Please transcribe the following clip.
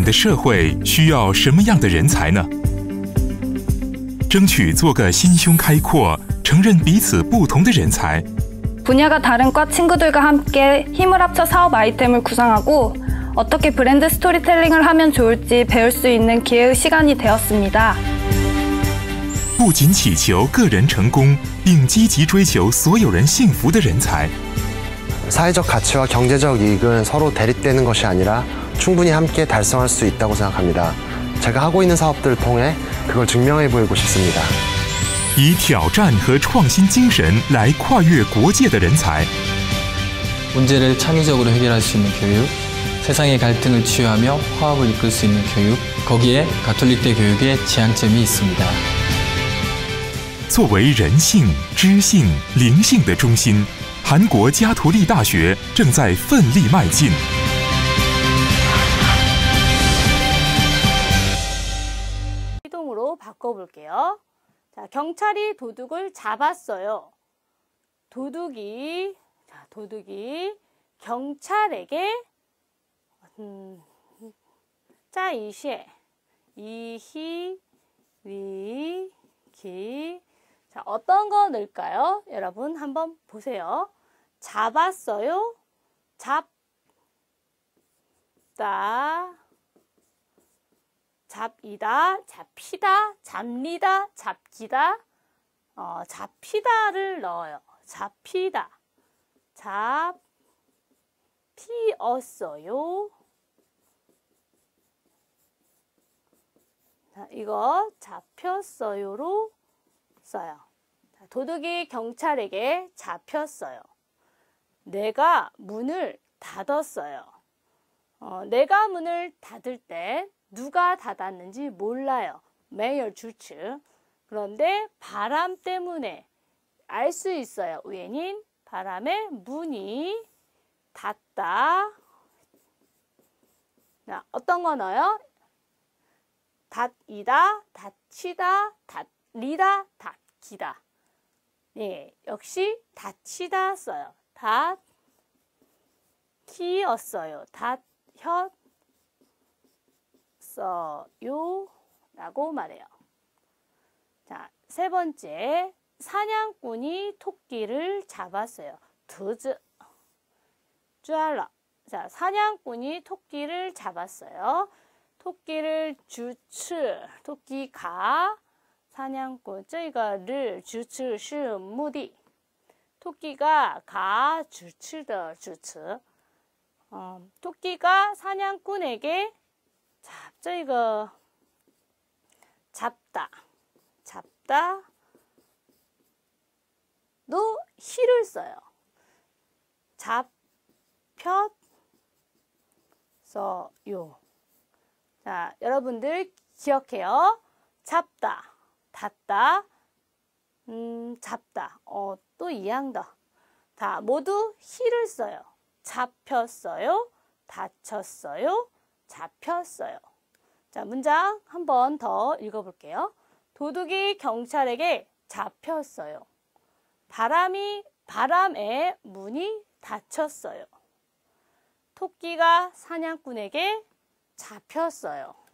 们的社会需要什么样的人才呢？争取做个心胸开阔、承认彼此不同的人才。 분야가 다른 과 친구들과 함께 힘을 합쳐 사업 아이템을 구상하고 어떻게 브랜드 스토리텔링을 하면 좋을지 배울 수 있는 기회의 시간이 되었습니다. 不仅祈求个人成功，并积极追求所有人幸福的人才。 사회적 가치와 경제적 이익은 서로 대립되는 것이 아니라 충분히 함께 달성할 수 있다고 생각합니다. 제가 하고 있는 사업들을 통해 그걸 증명해 보이고 싶습니다. 以挑战和创新精神来跨越国界的人才。 문제를 창의적으로 해결할 수 있는 교육, 세상의 갈등을 치유하며 화합을 이끌 수 있는 교육, 거기에 가톨릭대 교육의 지향점이 있습니다. 作为人性、知性、灵性的中心，韩国加图利大学正在奋力迈进。이동으로 바꿔볼게요. 자, 경찰이 도둑을 잡았어요. 도둑이 경찰에게 짜이시에 이히리기 자, 어떤 거 넣을까요? 여러분 한번 보세요. 잡았어요. 잡다. 잡이다, 잡히다, 잡니다, 잡기다, 잡히다를 넣어요. 잡히다, 잡히었어요. 자, 이거 잡혔어요로 써요. 자, 도둑이 경찰에게 잡혔어요. 내가 문을 닫았어요. 내가 문을 닫을 때 누가 닫았는지 몰라요. 매열 주츠. 그런데 바람 때문에 알 수 있어요. 우연인 바람에 문이 닫다. 자, 어떤 거 넣어요? 닫이다, 닫히다, 닫리다, 닫기다. 예, 역시 닫히다 써요. 닫히었어요. 닫혔. 써요 라고 말해요. 자, 세 번째, 사냥꾼이 토끼를 잡았어요. 쭈알라. 자, 사냥꾼이 토끼를 잡았어요. 토끼를 주츠, 토끼가 사냥꾼, 이거를 주츠, 무디. 토끼가 가 주츠더 주츠. 토끼가 사냥꾼에게 자, 이거 잡다도 히를 써요. 잡혔어요. 자, 여러분들 기억해요. 잡다, 닫다, 잡다, 또 이양 더. 다 모두 히를 써요. 잡혔어요, 닫혔어요. 잡혔어요. 자, 문장 한 번 더 읽어볼게요. 도둑이 경찰에게 잡혔어요. 바람에 문이 닫혔어요. 토끼가 사냥꾼에게 잡혔어요.